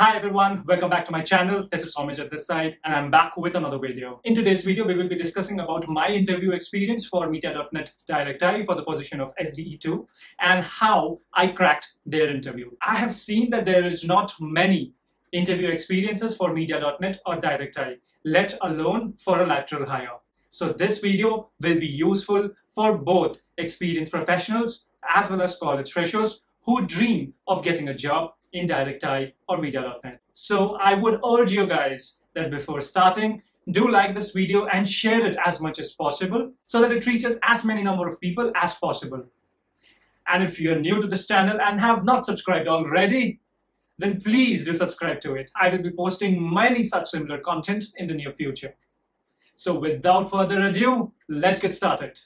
Hi everyone, welcome back to my channel. This is Soumyajit this side and I'm back with another video. In today's video, we will be discussing about my interview experience for Media.net Directi for the position of SDE2 and how I cracked their interview. I have seen that there is not many interview experiences for Media.net or Directi, let alone for a lateral hire. So this video will be useful for both experienced professionals as well as college freshers who dream of getting a job in Directi or Media.net. So I would urge you guys that before starting, do like this video and share it as much as possible so that it reaches as many number of people as possible. And if you're new to this channel and have not subscribed already, then please do subscribe to it. I will be posting many such similar content in the near future. So without further ado, let's get started.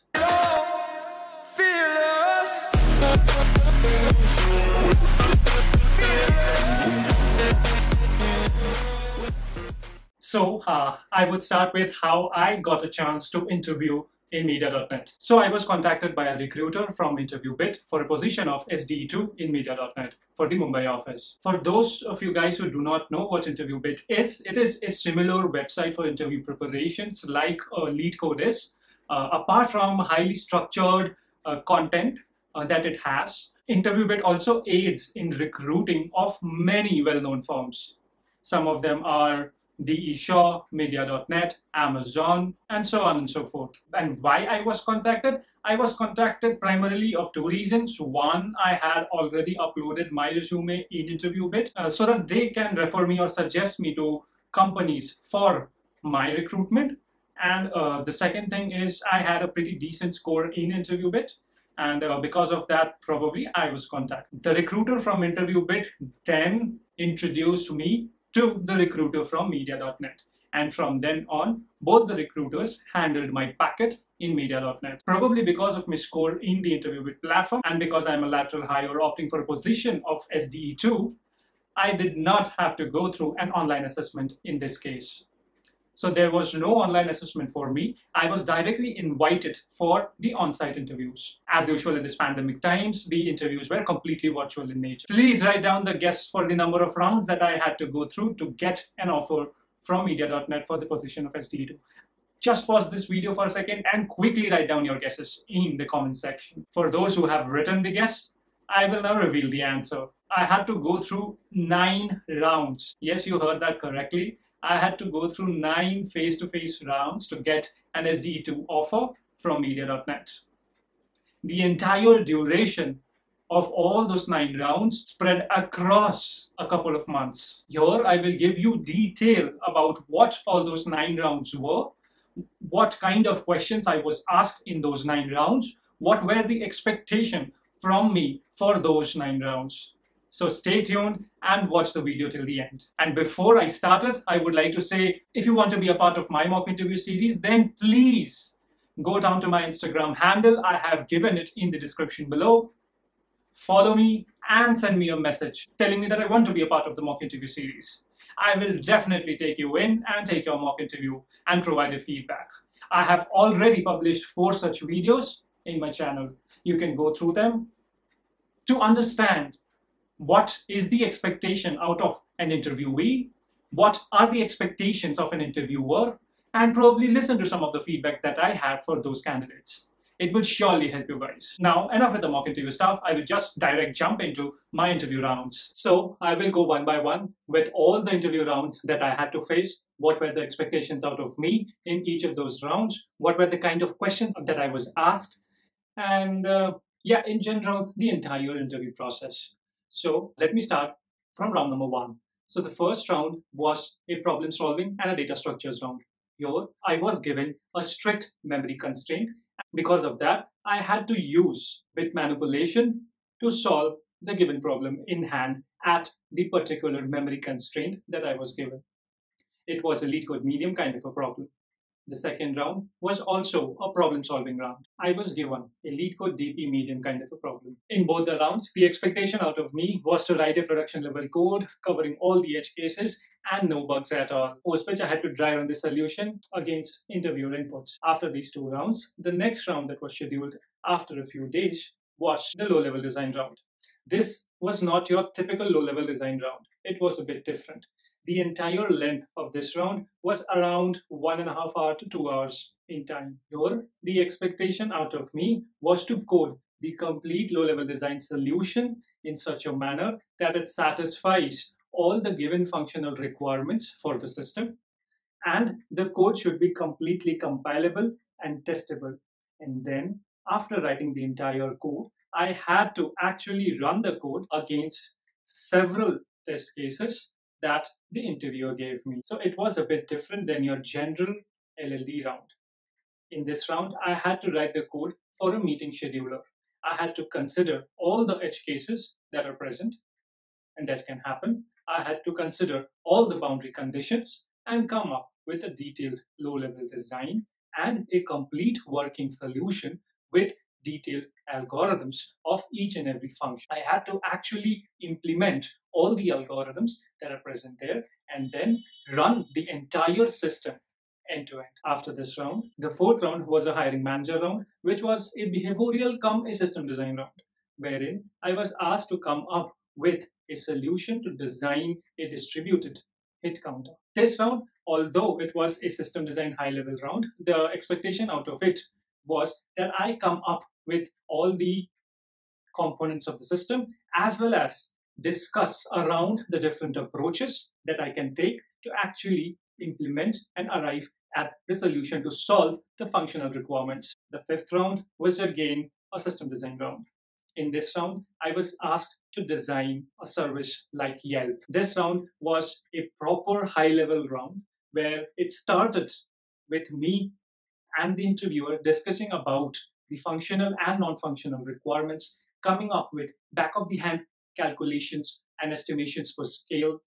So I would start with how I got a chance to interview in Media.net. So I was contacted by a recruiter from InterviewBit for a position of SDE2 in Media.net for the Mumbai office. For those of you guys who do not know what InterviewBit is, it is a similar website for interview preparations like Lead Code is, apart from highly structured content that it has. InterviewBit also aids in recruiting of many well-known firms. Some of them are D.E. Shaw, Media.net, Amazon, and so on and so forth. And why I was contacted? I was contacted primarily of two reasons. One, I had already uploaded my resume in InterviewBit so that they can refer me or suggest me to companies for my recruitment. And the second thing is I had a pretty decent score in InterviewBit. And because of that, probably I was contacted. The recruiter from InterviewBit then introduced me to the recruiter from Media.net. And from then on, both the recruiters handled my packet in Media.net. Probably because of my score in the InterviewBit platform and because I'm a lateral hire opting for a position of SDE2, I did not have to go through an online assessment in this case. So there was no online assessment for me. I was directly invited for the on-site interviews. As usual in this pandemic times, the interviews were completely virtual in nature. Please write down the guess for the number of rounds that I had to go through to get an offer from Media.net for the position of SDE2. Just pause this video for a second and quickly write down your guesses in the comment section. For those who have written the guess, I will now reveal the answer. I had to go through 9 rounds. Yes, you heard that correctly. I had to go through 9 face-to-face rounds to get an SDE2 offer from Media.net. The entire duration of all those 9 rounds spread across a couple of months. Here I will give you detail about what all those 9 rounds were, what kind of questions I was asked in those 9 rounds, what were the expectations from me for those 9 rounds. So stay tuned and watch the video till the end. And before I started, I would like to say, if you want to be a part of my mock interview series, then please go down to my Instagram handle. I have given it in the description below. Follow me and send me a message telling me that I want to be a part of the mock interview series. I will definitely take you in and take your mock interview and provide your feedback. I have already published 4 such videos in my channel. You can go through them to understand what is the expectation out of an interviewee, what are the expectations of an interviewer, and probably listen to some of the feedbacks that I had for those candidates. It will surely help you guys. Now, enough with the mock interview stuff. I will just direct jump into my interview rounds. So I will go one by one with all the interview rounds that I had to face. What were the expectations out of me in each of those rounds? What were the kind of questions that I was asked? And yeah, in general, the entire interview process. So let me start from round number 1. So the first round was a problem solving and a data structures round. Here, I was given a strict memory constraint. Because of that, I had to use bit manipulation to solve the given problem in hand at the particular memory constraint that I was given. It was a lead code medium kind of a problem. The second round was also a problem solving round. I was given a lead code DP medium kind of a problem. In both the rounds, the expectation out of me was to write a production level code covering all the edge cases and no bugs at all, post which I had to drive on the solution against interviewer inputs. After these 2 rounds, the next round that was scheduled after a few days was the low level design round. This was not your typical low level design round. it was a bit different. The entire length of this round was around 1.5 hours to 2 hours in time. Here, the expectation out of me was to code the complete low-level design solution in such a manner that it satisfies all the given functional requirements for the system, and the code should be completely compilable and testable. And then, after writing the entire code, I had to actually run the code against several test cases that the interviewer gave me. So it was a bit different than your general LLD round. In this round, I had to write the code for a meeting scheduler. I had to consider all the edge cases that are present, and that can happen. I had to consider all the boundary conditions and come up with a detailed low-level design and a complete working solution with detailed algorithms of each and every function. I had to actually implement all the algorithms that are present there and then run the entire system end to end. After this round, the fourth round was a hiring manager round, which was a behavioral cum a system design round, wherein I was asked to come up with a solution to design a distributed hit counter. This round, although it was a system design high-level round, the expectation out of it was that I come up with all the components of the system as well as discuss around the different approaches that I can take to actually implement and arrive at the solution to solve the functional requirements. The fifth round was again a system design round. In this round, I was asked to design a service like Yelp. This round was a proper high-level round where it started with me and the interviewer discussing about the functional and non-functional requirements, coming up with back-of-the-hand calculations and estimations for scale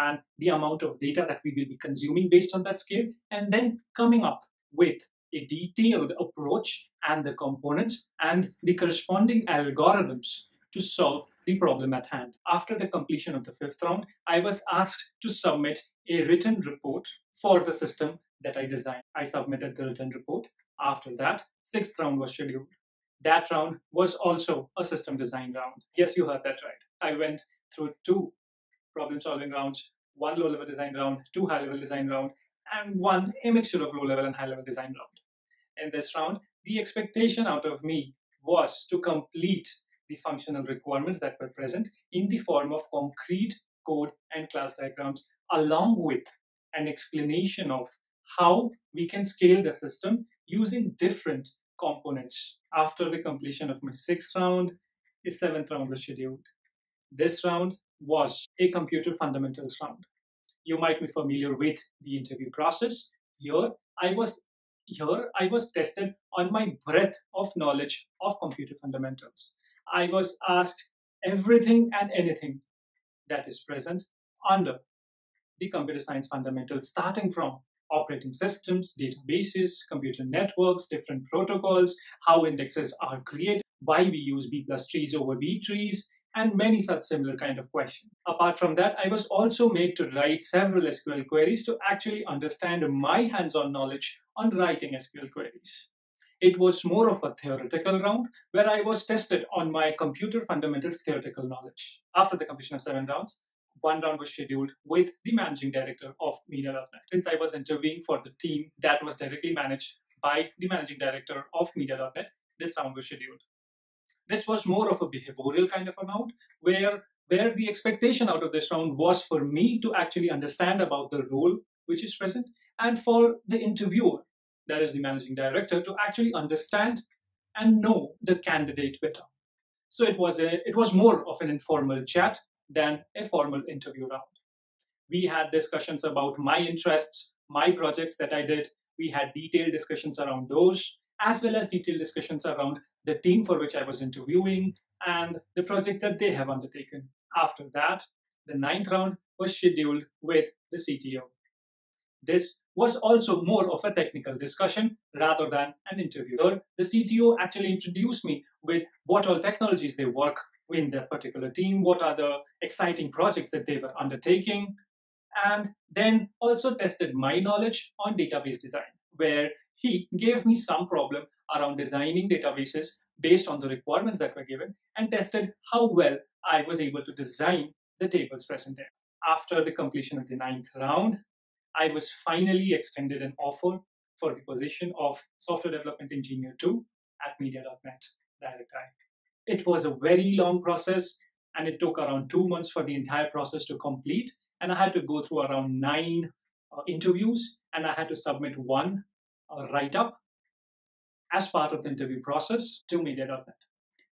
and the amount of data that we will be consuming based on that scale, and then coming up with a detailed approach and the components and the corresponding algorithms to solve the problem at hand. After the completion of the fifth round, I was asked to submit a written report for the system that I designed. I submitted the written report. After that, sixth round was scheduled. That round was also a system design round. Yes, you heard that right. I went through 2 problem-solving rounds, 1 low-level design round, 2 high-level design round, and 1 a mixture of low-level and high-level design round. In this round, the expectation out of me was to complete the functional requirements that were present in the form of concrete code and class diagrams, along with an explanation of how we can scale the system using different components. After the completion of my 6th round, a 7th round was scheduled. This round was a computer fundamentals round. You might be familiar with the interview process. Here I was tested on my breadth of knowledge of computer fundamentals. I was asked everything and anything that is present under the computer science fundamentals, starting from operating systems, databases, computer networks, different protocols, how indexes are created, why we use B plus trees over B trees, and many such similar kind of questions. Apart from that, I was also made to write several SQL queries to actually understand my hands-on knowledge on writing SQL queries. It was more of a theoretical round where I was tested on my computer fundamentals theoretical knowledge. After the completion of 7 rounds, 1 round was scheduled with the managing director of Media.net. Since I was interviewing for the team that was directly managed by the managing director of Media.net, this round was scheduled. This was more of a behavioral kind of a round where the expectation out of this round was for me to actually understand about the role which is present and for the interviewer, that is the managing director, to actually understand and know the candidate better. So it was more of an informal chat than a formal interview round. We had discussions about my interests, my projects that I did. We had detailed discussions around those, as well as detailed discussions around the team for which I was interviewing and the projects that they have undertaken. After that, the 9th round was scheduled with the CTO. This was also more of a technical discussion rather than an interview. The CTO actually introduced me with what all technologies they work in their particular team, what are the exciting projects that they were undertaking, and then also tested my knowledge on database design, where he gave me some problem around designing databases based on the requirements that were given and tested how well I was able to design the tables present there. after the completion of the 9th round, I was finally extended an offer for the position of Software Development Engineer 2 at Media.net Directi. It was a very long process, and it took around 2 months for the entire process to complete. And I had to go through around 9 interviews, and I had to submit one write-up as part of the interview process to Media.net.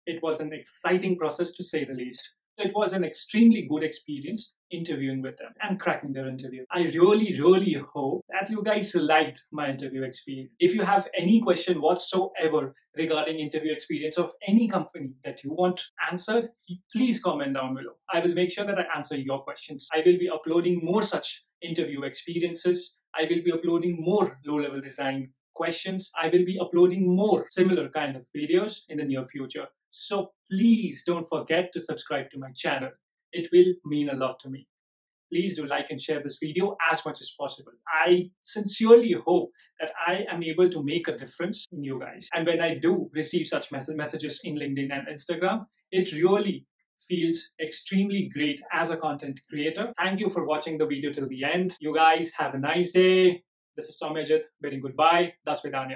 It was an exciting process, to say the least. It was an extremely good experience interviewing with them and cracking their interview. I really, really hope that you guys liked my interview experience. If you have any question whatsoever regarding interview experience of any company that you want answered, please comment down below. I will make sure that I answer your questions. I will be uploading more such interview experiences. I will be uploading more low-level design questions. I will be uploading more similar kind of videos in the near future. So please don't forget to subscribe to my channel. It will mean a lot to me. Please do like and share this video as much as possible. I sincerely hope that I am able to make a difference in you guys. And when I do receive such messages in LinkedIn and Instagram, it really feels extremely great as a content creator. Thank you for watching the video till the end. You guys have a nice day. This is Soumyajit bidding goodbye. Das Vidaniya.